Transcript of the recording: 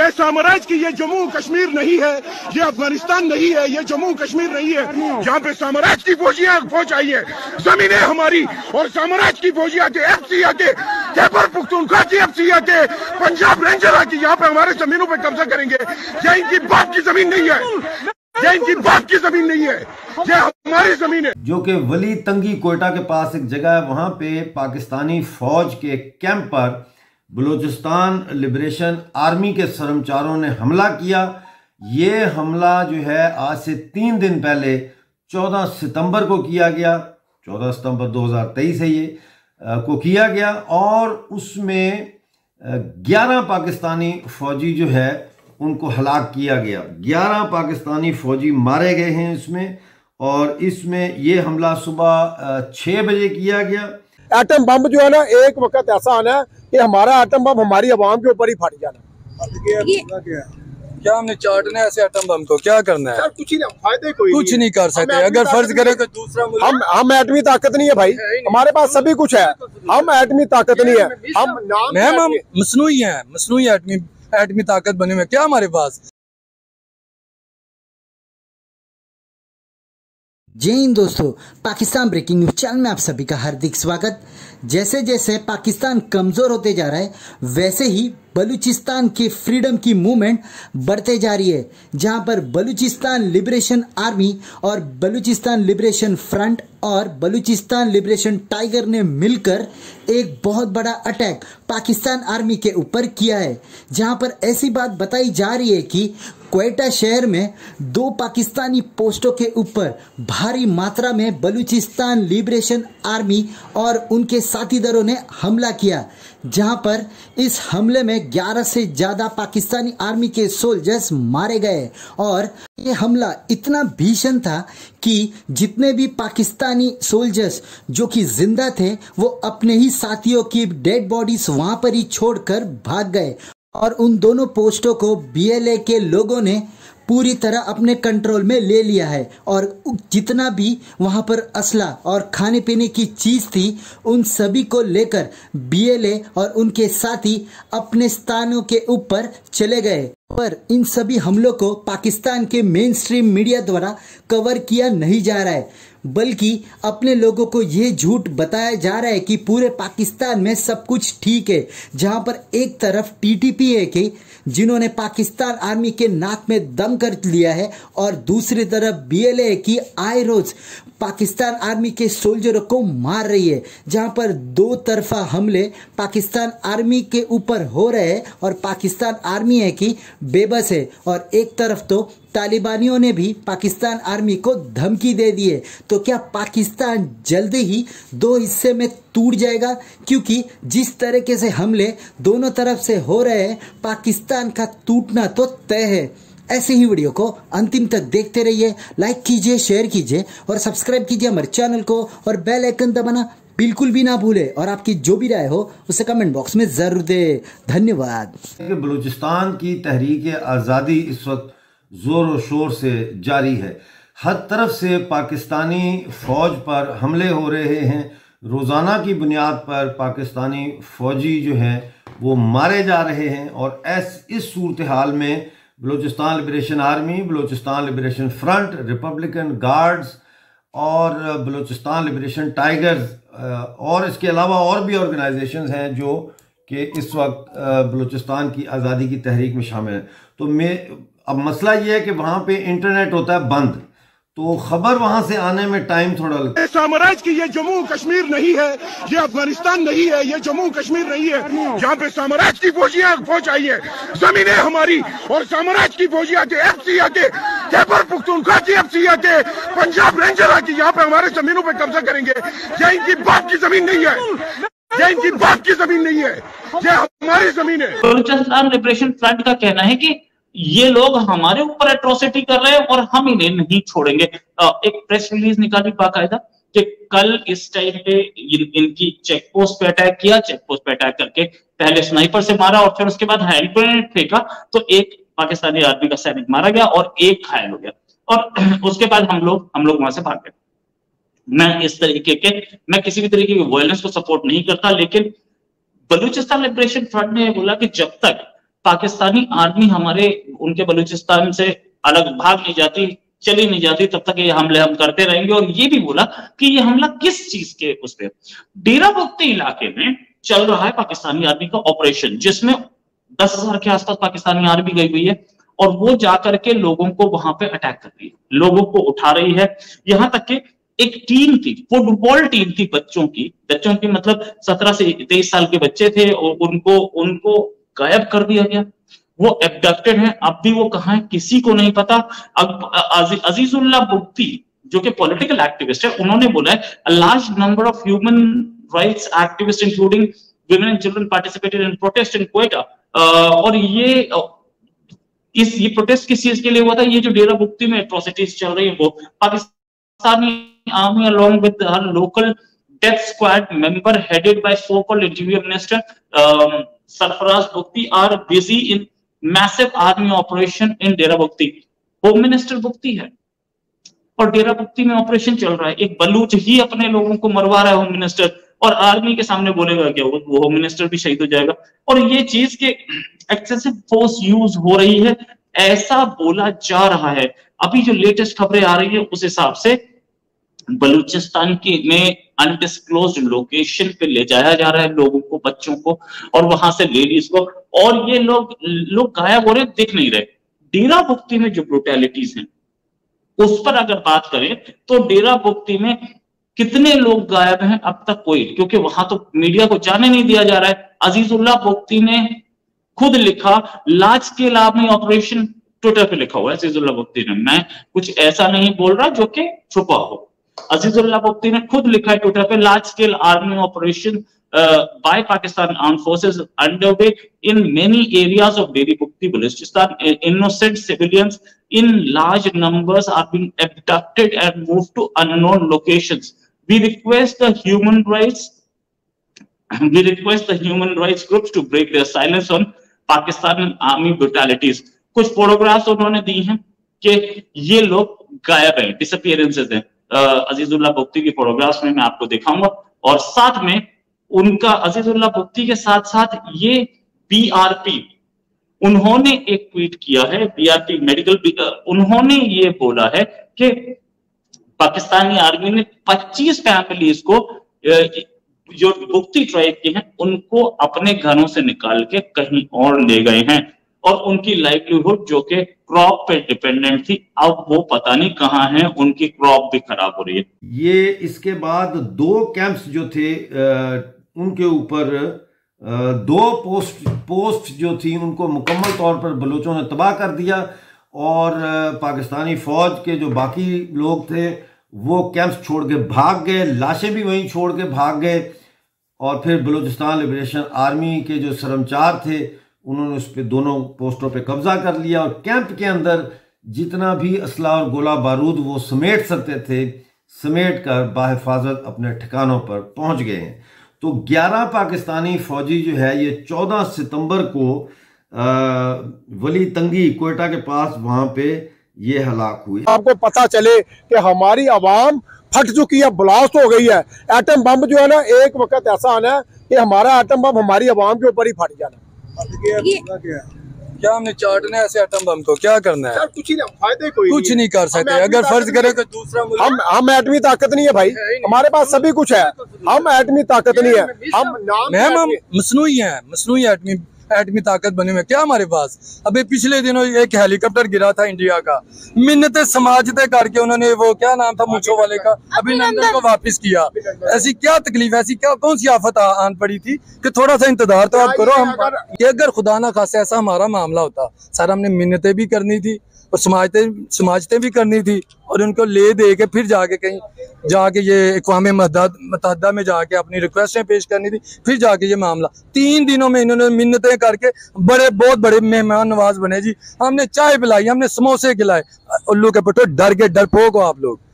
यह साम्राज्य की ये जम्मू कश्मीर नहीं है, ये अफगानिस्तान नहीं है, ये जम्मू कश्मीर नहीं है। यहाँ पे साम्राज्य की फौजियाँ फौज आई है, जमीने हमारी और साम्राज्य की फौजियाँ आते, एफसी आते, खैबर पख्तूनख्वा की एफसी आते, पंजाब रेंजर आके यहाँ पे हमारे जमीनों पे कब्जा करेंगे। यह इनकी बाप की जमीन नहीं है, यह इनकी बाप की जमीन नहीं है, यह हमारी जमीन है। जो कि वली तंगी कोयटा के पास एक जगह है, वहां पे पाकिस्तानी फौज के कैंप पर बलूचिस्तान लिबरेशन आर्मी के सरमचारों ने हमला किया। ये हमला जो है आज से 3 दिन पहले 14 सितंबर को किया गया, 14 सितंबर 2023 है ये को किया गया, और उसमें 11 पाकिस्तानी फौजी जो है उनको हलाक किया गया। 11 पाकिस्तानी फौजी मारे गए हैं इसमें, और इसमें ये हमला सुबह 6 बजे किया गया। एटम बम जो है ना, एक वक्त ऐसा आना है कि हमारा एटम बम हमारी आवाम के ऊपर ही फट जाना। क्या हमने चाटना है ऐसे एटम बम को? क्या करना है सर? कुछ नहीं, फायदे कोई कुछ नहीं कर सकते। अगर फर्ज करें तो दूसरा हम एटमी ताकत नहीं है भाई, हमारे पास सभी कुछ है, हम एटमी ताकत नहीं है, हम मसनूई है, मसनूई एटमी ताकत बने हुए क्या हमारे पास। जय हिंद दोस्तों, पाकिस्तान ब्रेकिंग न्यूज चैनल में आप सभी का हार्दिक स्वागत। जैसे जैसे पाकिस्तान कमजोर होते जा रहा है, वैसे ही बलूचिस्तान के फ्रीडम की मूवमेंट बढ़ते जा रही है, जहां पर बलूचिस्तान लिबरेशन आर्मी और बलूचिस्तान लिबरेशन फ्रंट और बलूचिस्तान लिबरेशन टाइगर ने मिलकर एक बहुत बड़ा अटैक पाकिस्तान आर्मी के ऊपर किया है, जहां पर ऐसी बात बताई जा रही है कि क्वेटा शहर में 2 पाकिस्तानी पोस्टों के ऊपर भारी मात्रा में बलूचिस्तान लिबरेशन आर्मी और उनके साथीदारों ने हमला किया, जहां पर इस हमले में 11 से ज्यादा पाकिस्तानी आर्मी के सोल्जर्स मारे गए। और ये हमला इतना भीषण था कि जितने भी पाकिस्तानी सोल्जर्स जो कि जिंदा थे वो अपने ही साथियों की डेड बॉडीज वहां पर ही छोड़कर भाग गए, और उन दोनों पोस्टों को BLA के लोगों ने पूरी तरह अपने कंट्रोल में ले लिया है, और जितना भी वहां पर असला और खाने पीने की चीज थी उन सभी को लेकर BLA और उनके साथी अपने स्थानों के ऊपर चले गए। पर इन सभी हमलों को पाकिस्तान के मेन स्ट्रीम मीडिया द्वारा कवर किया नहीं जा रहा है, बल्कि अपने लोगों को ये झूठ बताया जा रहा है कि पूरे पाकिस्तान में सब कुछ ठीक है, जहां पर एक तरफ TTP है कि जिन्होंने पाकिस्तान आर्मी के नाक में दम कर लिया है, और दूसरी तरफ BLA की आए रोज पाकिस्तान आर्मी के सोल्जरों को मार रही है, जहां पर 2 तरफा हमले पाकिस्तान आर्मी के ऊपर हो रहे हैं, और पाकिस्तान आर्मी है कि बेबस है, और एक तरफ तो तालिबानियों ने भी पाकिस्तान आर्मी को धमकी दे दी है। तो क्या पाकिस्तान जल्दी ही 2 हिस्से में टूट जाएगा? क्योंकि जिस तरीके से हमले दोनों तरफ से हो रहे हैं, पाकिस्तान का टूटना तो तय है। ऐसे ही वीडियो को अंतिम तक देखते रहिए, लाइक कीजिए, शेयर कीजिए और सब्सक्राइब कीजिए हमारे चैनल को, और बेल आइकन दबाना बिल्कुल भी ना भूले, और आपकी जो भी राय हो उसे कमेंट बॉक्स में जरूर दे। धन्यवाद। बलूचिस्तान की तहरीक आज़ादी इस वक्त जोर और शोर से जारी है, हर तरफ से पाकिस्तानी फौज पर हमले हो रहे हैं, रोज़ाना की बुनियाद पर पाकिस्तानी फौजी जो हैं वो मारे जा रहे हैं, और इस सूरत हाल में Balochistan liberation army, Balochistan liberation front, Republican guards और बलूचिस्तान लिबरेशन टाइगर्स, और इसके अलावा और भी ऑर्गेनाइजेशंस हैं जो कि इस वक्त बलूचिस्तान की आज़ादी की तहरीक में शामिल हैं। तो अब मसला ये है कि वहाँ पे इंटरनेट होता है बंद, तो खबर वहां से आने में टाइम थोड़ा लगता है। साम्राज्य की ये जम्मू कश्मीर नहीं है, ये अफगानिस्तान नहीं है, ये जम्मू कश्मीर नहीं है, यहाँ पे साम्राज्य की फौजियाँ फौज आई है, जमीने हमारी और साम्राज्य की फौजियाँ आते, एफसी आते, खैबर पख्तूनख्वा की एफसी आते, पंजाब रेंजर आके यहाँ पे हमारे जमीनों पे कब्जा करेंगे। यह इनकी बाप की जमीन नहीं है, यह इनकी बाप की जमीन नहीं है, यह हमारी जमीन है। बलूचिस्तान लिबरेशन फ्रंट का कहना है कि ये लोग हमारे ऊपर एट्रोसिटी कर रहे हैं और हम इन्हें नहीं छोड़ेंगे। एक प्रेस रिलीज निकाली बाकायदा कि कल इस टाइम पे इनकी चेकपोस्ट पे अटैक किया, चेकपोस्ट पे अटैक करके पहले स्नाइपर से मारा और फिर उसके बाद हैंड ग्रेनेड फेंका, तो एक पाकिस्तानी आर्मी का सैनिक मारा गया और एक घायल हो गया, और उसके बाद हम लोग वहां से भाग गए। मैं किसी भी तरीके के वायलेंस को सपोर्ट नहीं करता, लेकिन बलूचिस्तान लिबरेशन फ्रंट ने बोला कि जब तक पाकिस्तानी आर्मी हमारे उनके बलूचिस्तान से अलग भाग नहीं जाती, चली नहीं जाती, तब तक ये हमले हम करते रहेंगे। और ये भी बोला कि ये हमला किस चीज के उस पर, डेरा बगती इलाके में चल रहा है पाकिस्तानी आर्मी का ऑपरेशन, जिसमें 10,000 के आसपास पाकिस्तानी आर्मी गई हुई है और वो जाकर के लोगों को वहां पे अटैक कर रही है, लोगों को उठा रही है। यहां तक कि एक टीम थी, फुटबॉल टीम थी बच्चों की मतलब 17 से 23 साल के बच्चे थे और उनको गायब कर दिया गया। वो एब्डक्टेड है, अब भी वो कहाँ है किसी को नहीं पता। अब अजीजुल्लाह बुग्ती जो कि पॉलिटिकल एक्टिविस्ट है, उन्होंने बोला है a large number of human rights activist including women and children participated in protest in Quetta. और ये प्रोटेस्ट किस चीज के लिए हुआ था? ये जो डेरा बगती में एट्रोसिटीज चल रही है वो Pakistani army along with her local death squad member headed by so called interior minister Sarfaraz Bugti are busy in massive army operation in Dera Bugti. Home minister Bugti है और डेरा बगती में ऑपरेशन चल रहा है। एक बलूच ही अपने लोगों को मरवा रहा है होम मिनिस्टर, और आर्मी के सामने बोलेगा क्या? वो होम मिनिस्टर भी शहीद हो जाएगा। और ये चीज के एक्सेसिव फोर्स यूज हो रही है, ऐसा बोला जा रहा है। अभी जो लेटेस्ट खबरें आ रही है उस हिसाब से बलूचिस्तान के में अनडिस्क्लोज्ड लोकेशन पे ले जाया जा रहा है लोगों को, बच्चों को, और वहां से लेडीज को। और ये लोग गायब हो रहे, दिख नहीं रहे। डेरा बगती में जो ब्रूटैलिटीज हैं उस पर अगर बात करें तो डेरा बगती में कितने लोग गायब हैं अब तक कोई, क्योंकि वहां तो मीडिया को जाने नहीं दिया जा रहा है। अजीजुल्लाह बगती ने खुद लिखा, large scale army operation, Twitter पे लिखा हुआ है अजीजुल्लाह बगती ने। मैं कुछ ऐसा नहीं बोल रहा जो कि छुपा हो। अजीजुल्लाह बगती ने खुद लिखा है ट्विटर पे, large scale army operation by Pakistan arm forces underway in many areas of Dera Bugti Balochistan. Innocent civilians in large numbers are being abducted and moved to unknown locations. We request the human rights groups to break their silence on Pakistan army brutalities. कुछ photographs उन्होंने दी हैं कि ये लोग गायब हैं, disappearances हैं। अजीजुल्लाह बगती की फोटोग्राफ्स में मैं आपको दिखाऊंगा। और साथ में उनका, अजीजुल्लाह बगती के साथ साथ ये पीआरपी, उन्होंने एक ट्वीट किया है, पीआरपी मेडिकल, उन्होंने ये बोला है कि पाकिस्तानी आर्मी ने 25 फैमिलीज को जो बगती ट्राइब के हैं उनको अपने घरों से निकाल के कहीं और ले गए हैं। और उनकी लाइवलीहुड जो कि क्रॉप पे डिपेंडेंट थी, अब वो पता नहीं कहाँ है, उनकी क्रॉप भी खराब हो रही है। ये इसके बाद 2 कैंप्स जो थे उनके ऊपर 2 पोस्ट जो थी उनको मुकम्मल तौर पर बलोचों ने तबाह कर दिया। और पाकिस्तानी फौज के जो बाकी लोग थे वो कैंप्स छोड़ के भाग गए, लाशें भी वहीं छोड़ के भाग गए। और फिर बलूचिस्तान लिबरेशन आर्मी के जो सरमचार थे उन्होंने उस पर, दोनों पोस्टों पे कब्जा कर लिया। और कैंप के अंदर जितना भी असला और गोला बारूद वो समेट सकते थे, समेट कर बाहिफाजत अपने ठिकानों पर पहुंच गए हैं। तो 11 पाकिस्तानी फौजी जो है ये 14 सितम्बर को वली तंगी क्वेटा के पास वहाँ पे ये हलाक हुई। आपको पता चले कि हमारी आवाम फट चुकी है, ब्लास्ट हो गई है। एटम बम जो है ना, एक वक्त ऐसा आना है कि हमारा एटम बम हमारी आवाम के ऊपर ही फट जाना। क्या हमने चाटना है ऐसे एटम बम को? क्या करना है? कुछ नहीं, फायदे कोई कुछ नहीं कर सकते। अगर फर्ज करें तो दूसरा, हम एटमी ताकत नहीं है भाई, हमारे पास सभी कुछ है, हम एटमी ताकत नहीं है। हम मसनूई है, मसनूई एटमी ताकत बने में क्या हमारे पास? अभी पिछले दिनों एक हेलीकॉप्टर गिरा था इंडिया का, मिन्नते समाजते करके उन्होंने वो क्या नाम था मूंछों वाले का, अभिनंदन को वापस किया। ऐसी क्या तकलीफ, ऐसी क्या कौन सी आफत आन पड़ी थी कि थोड़ा सा इंतजार तो आप करो। हम अगर खुदा ना खासा ऐसा हमारा मामला होता, सर हमने मिन्नतें भी करनी थी और समाजते भी करनी थी, और उनको ले दे के फिर जाके कहीं जाके ये अक़वामे मुत्तहदा में जाके अपनी रिक्वेस्टें पेश करनी थी, फिर जाके ये मामला। 3 दिनों में इन्होंने मिन्नतें करके बहुत बड़े मेहमान नवाज बने जी। हमने चाय पिलाई, हमने समोसे खिलाए, उल्लू के पट्टो, डर के डरपोक हो आप लोग।